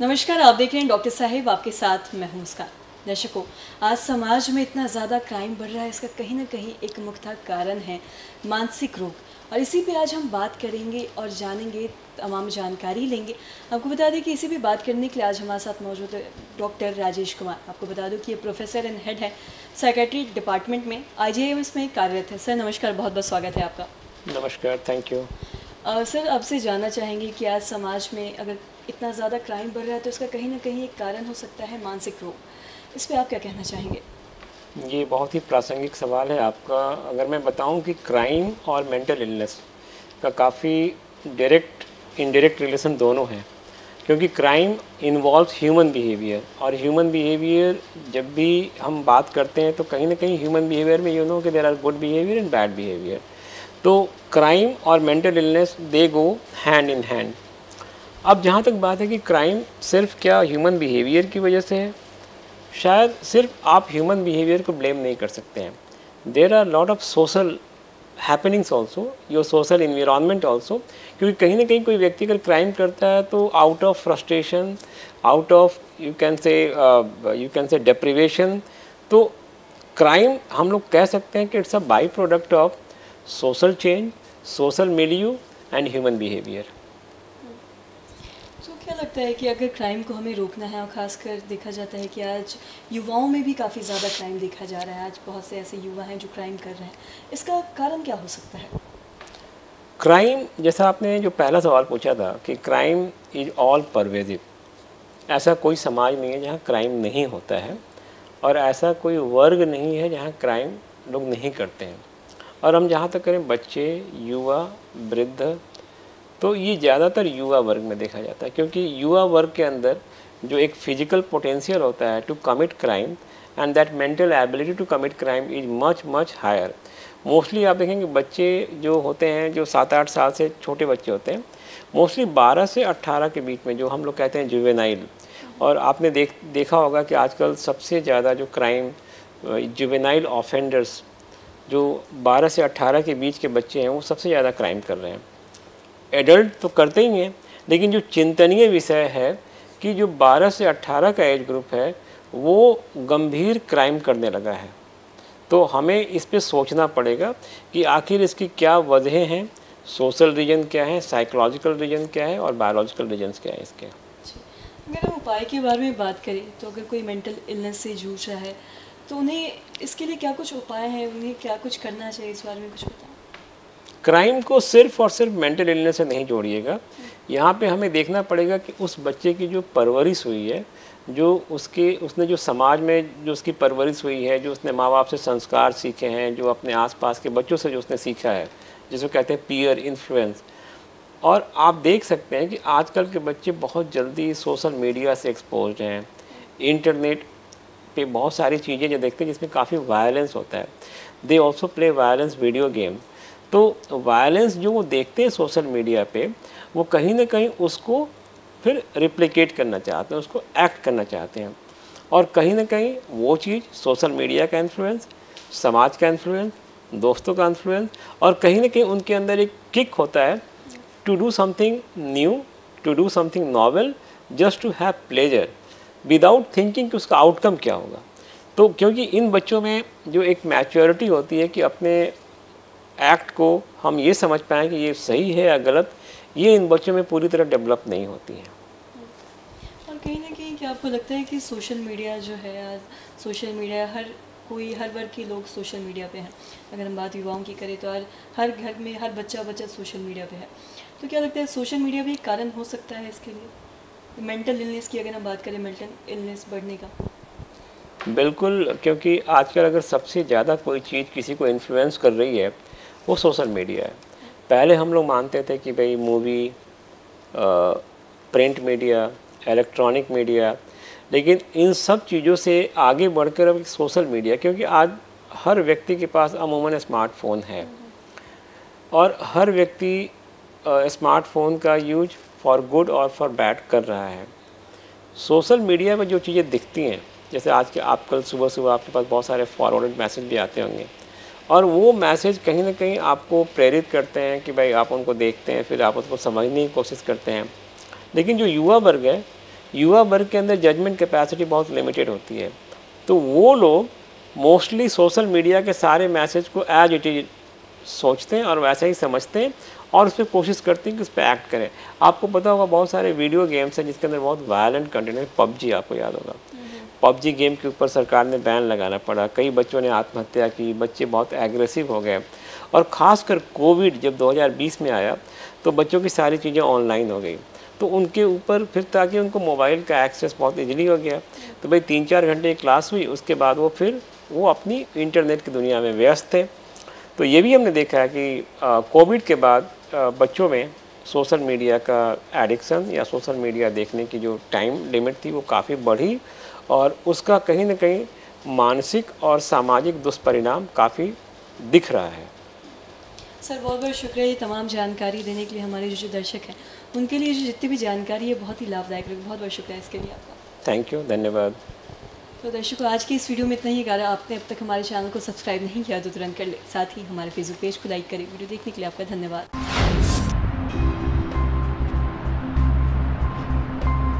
नमस्कार, आप देख रहे हैं डॉक्टर साहेब, आपके साथ मैं हूं मुस्कान। दर्शकों, आज समाज में इतना ज़्यादा क्राइम बढ़ रहा है, इसका कहीं ना कहीं एक मुख्य कारण है मानसिक रोग, और इसी पे आज हम बात करेंगे और जानेंगे, तमाम जानकारी लेंगे। आपको बता दें कि इसी पे बात करने के लिए आज हमारे साथ मौजूद है डॉक्टर राजेश कुमार। आपको बता दूँ कि ये प्रोफेसर एंड हेड है साइकेट्री डिपार्टमेंट में, IGIMS में कार्यरत है। सर नमस्कार, बहुत बहुत स्वागत है आपका। नमस्कार, थैंक यू। सर आपसे जानना चाहेंगे कि आज समाज में अगर इतना ज़्यादा क्राइम बढ़ रहा है तो इसका कहीं ना कहीं एक कारण हो सकता है मानसिक रोग, इस पे आप क्या कहना चाहेंगे? ये बहुत ही प्रासंगिक सवाल है आपका। अगर मैं बताऊं कि क्राइम और मेंटल इलनेस का काफ़ी डायरेक्ट इनडायरेक्ट रिलेशन दोनों हैं, क्योंकि क्राइम इन्वॉल्व्स ह्यूमन बिहेवियर, और ह्यूमन बिहेवियर जब भी हम बात करते हैं तो कहीं ना कहीं ह्यूमन बिहेवियर में यू नो कि there are good behaviour and bad behaviour. तो क्राइम और mental illness they go hand in hand. अब जहाँ तक बात है कि क्राइम सिर्फ क्या ह्यूमन बिहेवियर की वजह से है, शायद सिर्फ आप ह्यूमन बिहेवियर को ब्लेम नहीं कर सकते हैं। There are lot of social happenings also, your social environment also, क्योंकि कहीं ना कहीं कोई व्यक्ति अगर क्राइम करता है तो out of frustration, out of you can say deprivation. तो क्राइम हम लोग कह सकते हैं कि it's a by product of social change, social milieu and human behaviour. क्या लगता है कि अगर क्राइम को हमें रोकना है, और ख़ासकर देखा जाता है कि आज युवाओं में भी काफ़ी ज़्यादा क्राइम देखा जा रहा है, आज बहुत से ऐसे युवा हैं जो क्राइम कर रहे हैं, इसका कारण क्या हो सकता है? क्राइम, जैसा आपने जो पहला सवाल पूछा था कि क्राइम इज ऑल परवेजिव, ऐसा कोई समाज नहीं है जहाँ क्राइम नहीं होता है, और ऐसा कोई वर्ग नहीं है जहाँ क्राइम लोग नहीं करते हैं। और हम जहाँ तक करें बच्चे, युवा, वृद्ध, तो ये ज़्यादातर युवा वर्ग में देखा जाता है, क्योंकि युवा वर्ग के अंदर जो एक फिजिकल पोटेंशियल होता है to commit crime and that mental ability to commit crime is much much higher. Mostly आप देखेंगे बच्चे जो होते हैं, जो 7-8 साल से छोटे बच्चे होते हैं, मोस्टली 12 से 18 के बीच में, जो हम लोग कहते हैं जुवेनाइल। और आपने देखा होगा कि आजकल सबसे ज़्यादा जो क्राइम जुवेनाइल ऑफेंडर्स, जो 12 से 18 के बीच के बच्चे हैं, वो सबसे ज़्यादा क्राइम कर रहे हैं। एडल्ट तो करते ही हैं, लेकिन जो चिंतनीय विषय है कि जो 12 से 18 का एज ग्रुप है वो गंभीर क्राइम करने लगा है। तो हमें इस पे सोचना पड़ेगा कि आखिर इसकी क्या वजहें हैं, सोशल रीजन क्या है, साइकोलॉजिकल रीजन क्या है, और बायोलॉजिकल रीजन्स क्या है इसके। अगर हम उपाय के बारे में बात करें तो अगर कोई मेंटल इलनेस से जूझ रहा है तो उन्हें इसके लिए क्या कुछ उपाय हैं, उन्हें क्या कुछ करना चाहिए, इस बारे में कुछ बताएं। क्राइम को सिर्फ और सिर्फ मेंटल इलनेस से नहीं जोड़िएगा। यहाँ पे हमें देखना पड़ेगा कि उस बच्चे की जो परवरिश हुई है, जो उसने जो समाज में जो उसकी परवरिश हुई है, जो उसने माँ बाप से संस्कार सीखे हैं, जो अपने आसपास के बच्चों से जो उसने सीखा है, जिसको कहते हैं पीयर इन्फ्लुएंस। और आप देख सकते हैं कि आजकल के बच्चे बहुत जल्दी सोशल मीडिया से एक्सपोज हैं, इंटरनेट पे बहुत सारी चीज़ें जो देखते हैं जिसमें काफ़ी वायलेंस होता है। They also play violence video game. तो वायलेंस जो वो देखते हैं सोशल मीडिया पे, वो कहीं ना कहीं उसको फिर रिप्लिकेट करना चाहते हैं, उसको एक्ट करना चाहते हैं। और कहीं ना कहीं वो चीज़ सोशल मीडिया का इन्फ्लुएंस, समाज का इन्फ्लुएंस, दोस्तों का इन्फ्लुएंस, और कहीं ना कहीं उनके अंदर एक किक होता है to do something new, to do something novel, just to have pleasure without thinking कि उसका आउटकम क्या होगा। तो क्योंकि इन बच्चों में जो एक मैच्योरिटी होती है कि अपने एक्ट को हम ये समझ पाएँ कि ये सही है या गलत, ये इन बच्चों में पूरी तरह डेवलप नहीं होती है। और कहीं ना कहीं क्या आपको लगता है कि सोशल मीडिया जो है, आज सोशल मीडिया हर वर्ग के लोग सोशल मीडिया पे हैं। अगर हम बात युवाओं की करें तो आज हर घर में हर बच्चा सोशल मीडिया पे है, तो क्या लगता है सोशल मीडिया भी एक कारण हो सकता है इसके लिए? मेंटल इलनेस की अगर हम बात करें, मेंटल इलनेस बढ़ने का। बिल्कुल, क्योंकि आजकल अगर सबसे ज़्यादा कोई चीज़ किसी को इन्फ्लुएंस कर रही है वो सोशल मीडिया है। पहले हम लोग मानते थे कि भाई movie, print media, electronic media, लेकिन इन सब चीज़ों से आगे बढ़कर अब सोशल मीडिया, क्योंकि आज हर व्यक्ति के पास अमूमन स्मार्टफोन है, और हर व्यक्ति स्मार्टफोन का यूज फॉर गुड और फॉर बैड कर रहा है। सोशल मीडिया पर जो चीज़ें दिखती हैं, जैसे आज के आप कल सुबह सुबह आपके पास बहुत सारे फॉरवर्डेड मैसेज भी आते होंगे, और वो मैसेज कहीं ना कहीं आपको प्रेरित करते हैं कि भाई आप उनको देखते हैं, फिर आप उसको समझने की कोशिश करते हैं। लेकिन जो युवा वर्ग है, युवा वर्ग के अंदर जजमेंट कैपेसिटी बहुत लिमिटेड होती है, तो वो लोग मोस्टली सोशल मीडिया के सारे मैसेज को एज इट इज सोचते हैं और वैसा ही समझते हैं और उस पर कोशिश करते हैं कि उस पर एक्ट करें। आपको पता होगा बहुत सारे वीडियो गेम्स हैं जिसके अंदर बहुत वायलेंट कंटेंट है। पबजी आपको याद होगा, पबजी गेम के ऊपर सरकार ने बैन लगाना पड़ा, कई बच्चों ने आत्महत्या की, बच्चे बहुत एग्रेसिव हो गए और ख़ासकर कोविड जब 2020 में आया तो बच्चों की सारी चीज़ें ऑनलाइन हो गई, तो उनके ऊपर फिर ताकि उनको मोबाइल का एक्सेस बहुत इजीली हो गया, तो भाई 3-4 घंटे की क्लास हुई, उसके बाद वो अपनी इंटरनेट की दुनिया में व्यस्त थे। तो ये भी हमने देखा है कि कोविड के बाद बच्चों में सोशल मीडिया का एडिक्शन या सोशल मीडिया देखने की जो टाइम लिमिट थी वो काफ़ी बढ़ी और उसका कहीं ना कहीं मानसिक और सामाजिक दुष्परिणाम काफ़ी दिख रहा है। सर बहुत बहुत शुक्रिया ये तमाम जानकारी देने के लिए। हमारे जो दर्शक हैं उनके लिए जो जितनी भी जानकारी है बहुत ही लाभदायक रही। बहुत बहुत शुक्रिया इसके लिए आपका। थैंक यू, धन्यवाद। तो दर्शकों आज की इस वीडियो में इतना ही। अगर आपने अब तक हमारे चैनल को सब्सक्राइब नहीं किया तो तुरंत कर ले, साथ ही हमारे फेसबुक पेज को लाइक करें। वीडियो देखने के लिए आपका धन्यवाद।